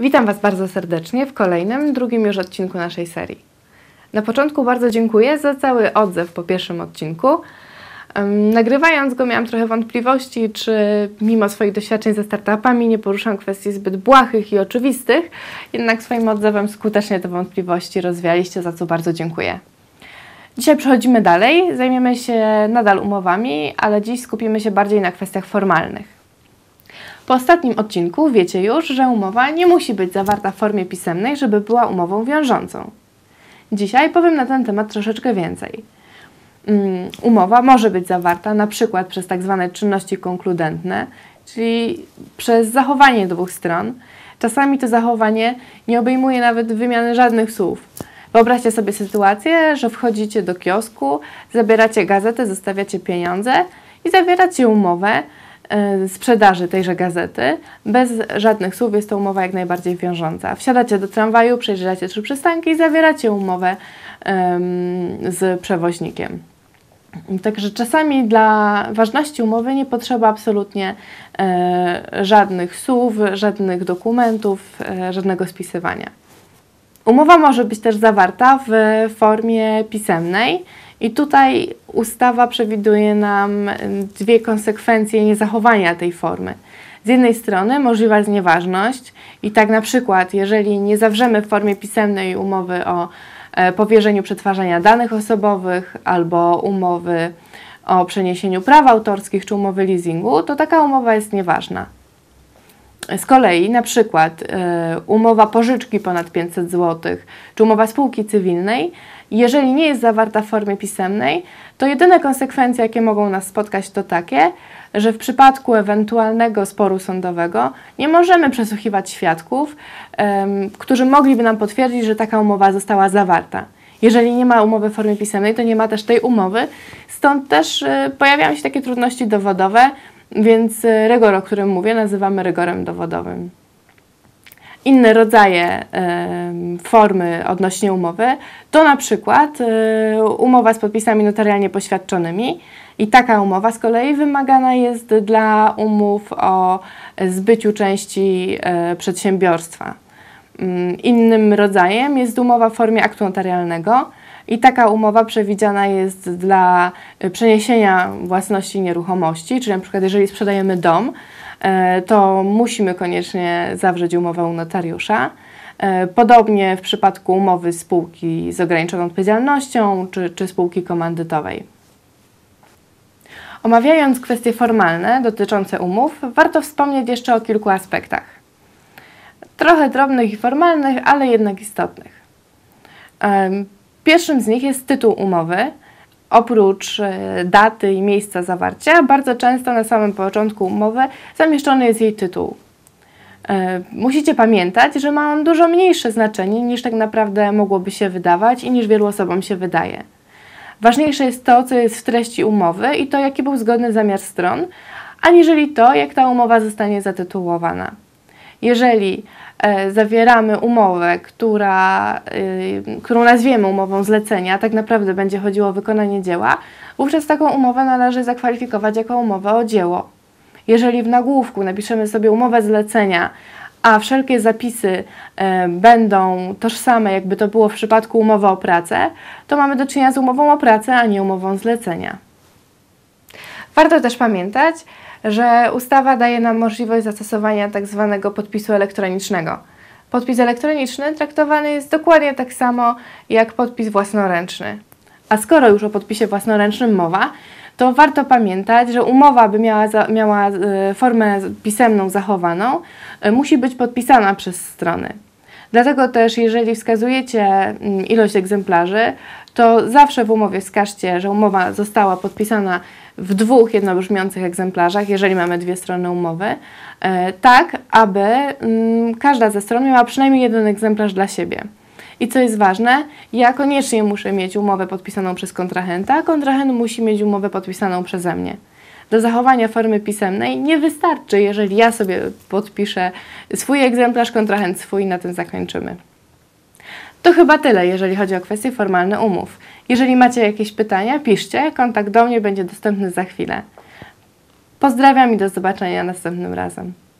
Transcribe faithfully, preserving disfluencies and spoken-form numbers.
Witam Was bardzo serdecznie w kolejnym, drugim już odcinku naszej serii. Na początku bardzo dziękuję za cały odzew po pierwszym odcinku. Nagrywając go miałam trochę wątpliwości, czy mimo swoich doświadczeń ze startupami nie poruszam kwestii zbyt błahych i oczywistych, jednak swoim odzewem skutecznie te wątpliwości rozwialiście, za co bardzo dziękuję. Dzisiaj przechodzimy dalej, zajmiemy się nadal umowami, ale dziś skupimy się bardziej na kwestiach formalnych. Po ostatnim odcinku wiecie już, że umowa nie musi być zawarta w formie pisemnej, żeby była umową wiążącą. Dzisiaj powiem na ten temat troszeczkę więcej. Umowa może być zawarta na przykład przez tak zwane czynności konkludentne, czyli przez zachowanie dwóch stron. Czasami to zachowanie nie obejmuje nawet wymiany żadnych słów. Wyobraźcie sobie sytuację, że wchodzicie do kiosku, zabieracie gazetę, zostawiacie pieniądze i zawieracie umowę sprzedaży tejże gazety. Bez żadnych słów jest to umowa jak najbardziej wiążąca. Wsiadacie do tramwaju, przejeżdżacie trzy przystanki i zawieracie umowę ym, z przewoźnikiem. Także czasami dla ważności umowy nie potrzeba absolutnie y, żadnych słów, żadnych dokumentów, y, żadnego spisywania. Umowa może być też zawarta w formie pisemnej. I tutaj ustawa przewiduje nam dwie konsekwencje niezachowania tej formy. Z jednej strony możliwa znieważność i tak na przykład, jeżeli nie zawrzemy w formie pisemnej umowy o powierzeniu przetwarzania danych osobowych albo umowy o przeniesieniu praw autorskich czy umowy leasingu, to taka umowa jest nieważna. Z kolei na przykład umowa pożyczki ponad pięćset złotych czy umowa spółki cywilnej, jeżeli nie jest zawarta w formie pisemnej, to jedyne konsekwencje, jakie mogą nas spotkać, to takie, że w przypadku ewentualnego sporu sądowego nie możemy przesłuchiwać świadków, um, którzy mogliby nam potwierdzić, że taka umowa została zawarta. Jeżeli nie ma umowy w formie pisemnej, to nie ma też tej umowy, stąd też y, pojawiają się takie trudności dowodowe, więc rygor, o którym mówię, nazywamy rygorem dowodowym. Inne rodzaje y, formy odnośnie umowy to na przykład y, umowa z podpisami notarialnie poświadczonymi i taka umowa z kolei wymagana jest dla umów o zbyciu części y, przedsiębiorstwa. Y, innym rodzajem jest umowa w formie aktu notarialnego i taka umowa przewidziana jest dla przeniesienia własności nieruchomości, czyli na przykład jeżeli sprzedajemy dom, to musimy koniecznie zawrzeć umowę u notariusza. Podobnie w przypadku umowy spółki z ograniczoną odpowiedzialnością czy, czy spółki komandytowej. Omawiając kwestie formalne dotyczące umów, warto wspomnieć jeszcze o kilku aspektach. Trochę drobnych i formalnych, ale jednak istotnych. Pierwszym z nich jest tytuł umowy. Oprócz daty i miejsca zawarcia, bardzo często na samym początku umowy zamieszczony jest jej tytuł. Musicie pamiętać, że ma on dużo mniejsze znaczenie niż tak naprawdę mogłoby się wydawać i niż wielu osobom się wydaje. Ważniejsze jest to, co jest w treści umowy i to, jaki był zgodny zamiar stron, aniżeli to, jak ta umowa zostanie zatytułowana. Jeżeli zawieramy umowę, która, yy, którą nazwiemy umową zlecenia, tak naprawdę będzie chodziło o wykonanie dzieła, wówczas taką umowę należy zakwalifikować jako umowę o dzieło. Jeżeli w nagłówku napiszemy sobie umowę zlecenia, a wszelkie zapisy yy, będą tożsame, jakby to było w przypadku umowy o pracę, to mamy do czynienia z umową o pracę, a nie umową zlecenia. Warto też pamiętać, że ustawa daje nam możliwość zastosowania tak zwanego podpisu elektronicznego. Podpis elektroniczny traktowany jest dokładnie tak samo jak podpis własnoręczny. A skoro już o podpisie własnoręcznym mowa, to warto pamiętać, że umowa, by miała, miała formę pisemną zachowaną, musi być podpisana przez strony. Dlatego też, jeżeli wskazujecie ilość egzemplarzy, to zawsze w umowie wskażcie, że umowa została podpisana w dwóch jednobrzmiących egzemplarzach, jeżeli mamy dwie strony umowy, tak aby każda ze stron miała przynajmniej jeden egzemplarz dla siebie. I co jest ważne, ja koniecznie muszę mieć umowę podpisaną przez kontrahenta, a kontrahent musi mieć umowę podpisaną przeze mnie. Do zachowania formy pisemnej nie wystarczy, jeżeli ja sobie podpiszę swój egzemplarz, kontrahent swój, na tym zakończymy. To chyba tyle, jeżeli chodzi o kwestie formalne umów. Jeżeli macie jakieś pytania, piszcie, kontakt do mnie będzie dostępny za chwilę. Pozdrawiam i do zobaczenia następnym razem.